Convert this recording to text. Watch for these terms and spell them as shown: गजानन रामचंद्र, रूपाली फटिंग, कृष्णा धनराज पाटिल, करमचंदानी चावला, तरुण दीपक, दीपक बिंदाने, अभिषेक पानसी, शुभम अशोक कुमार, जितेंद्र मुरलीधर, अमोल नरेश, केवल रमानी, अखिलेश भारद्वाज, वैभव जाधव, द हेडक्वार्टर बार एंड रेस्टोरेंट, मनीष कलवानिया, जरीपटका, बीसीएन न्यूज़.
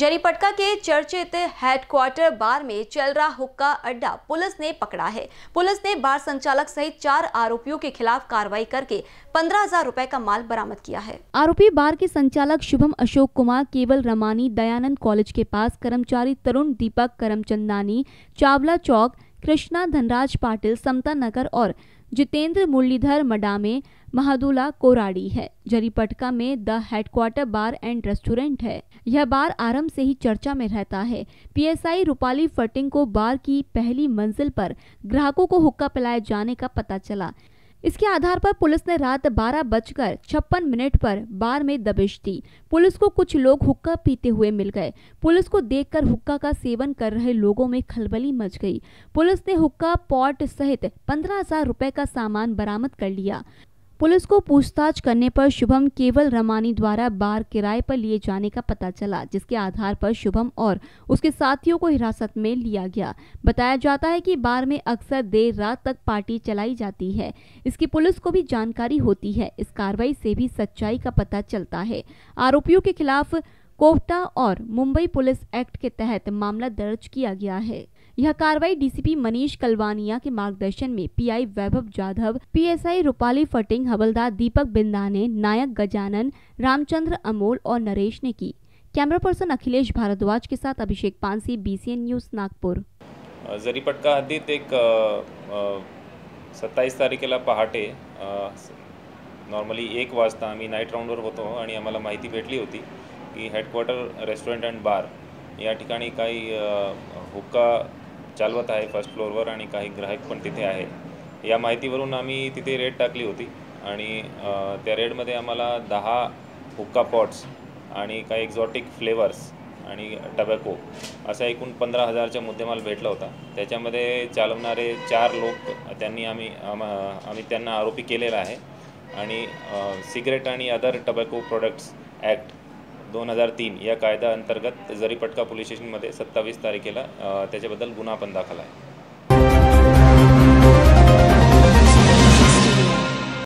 जरीपटका के चर्चित हेडक्वार्टर बार में चल रहा हुक्का अड्डा पुलिस ने पकड़ा है। पुलिस ने बार संचालक सहित 4 आरोपियों के खिलाफ कार्रवाई करके 15,000 रुपए का माल बरामद किया है। आरोपी बार के संचालक शुभम अशोक कुमार केवल रमानी दयानंद कॉलेज के पास, कर्मचारी तरुण दीपक करमचंदानी चावला चौक, कृष्णा धनराज पाटिल, समता नगर और जितेंद्र मुरलीधर मडामे महादुला कोराड़ी है। जरीपटका में द हेडक्वार्टर बार एंड रेस्टोरेंट है। यह बार आरंभ से ही चर्चा में रहता है। पीएसआई रूपाली फटिंग को बार की पहली मंजिल पर ग्राहकों को हुक्का पिलाए जाने का पता चला। इसके आधार पर पुलिस ने रात 12:56 पर बार में दबिश दी। पुलिस को कुछ लोग हुक्का पीते हुए मिल गए। पुलिस को देखकर हुक्का का सेवन कर रहे लोगों में खलबली मच गई। पुलिस ने हुक्का पॉट सहित 15,000 रुपए का सामान बरामद कर लिया। पुलिस को पूछताछ करने पर शुभम केवल रमानी द्वारा बार किराए पर लिए जाने का पता चला, जिसके आधार पर शुभम और उसके साथियों को हिरासत में लिया गया। बताया जाता है कि बार में अक्सर देर रात तक पार्टी चलाई जाती है। इसकी पुलिस को भी जानकारी होती है। इस कार्रवाई से भी सच्चाई का पता चलता है। आरोपियों के खिलाफ कोटा और मुंबई पुलिस एक्ट के तहत मामला दर्ज किया गया है। यह कार्रवाई डीसीपी मनीष कलवानिया के मार्गदर्शन में पीआई वैभव जाधव, पीएसआई रूपाली फटिंग, हवलदार दीपक बिंदाने, नायक गजानन, रामचंद्र, अमोल और नरेश ने की। कैमरा पर्सन अखिलेश भारद्वाज के साथ अभिषेक पानसी, बीसीएन न्यूज़ नागपूर। जरीपटका हद्दीत एक 27 तारखेला पहाटे नॉर्मली 1 वाजता आम्ही नाईट राऊंडवर होतो आणि आम्हाला माहिती भेटली होती की हेडक्वार्टर रेस्टॉरंट अँड बार या ठिकाणी काही हुक्का चालवत आहे फर्स्ट फ्लोरवर आणि काही ग्राहक पण तिथे आहे। या माहितीवरून आम्ही तिथे रेड टाकली होती आणि त्या रेडमध्ये आम्हाला 10 हुक्का पॉट्स आणि काही एक्झॉटिक फ्लेवर्स आणि टबॅको असा एकूण 15,000चा मुद्देमाल भेटला होता। त्याच्यामध्ये चालवणारे 4 लोक त्यांनी आम्ही त्यांना आरोपी केलेला आहे आणि सिगरेट आणि अदर टबॅको प्रोडक्ट्स ॲक्ट 2003 या कायदा अंतर्गत जरीपटका पोलीस स्टेशनमध्ये 27 तारखेला त्याच्याबद्दल गुन्हा पण दाखल आहे।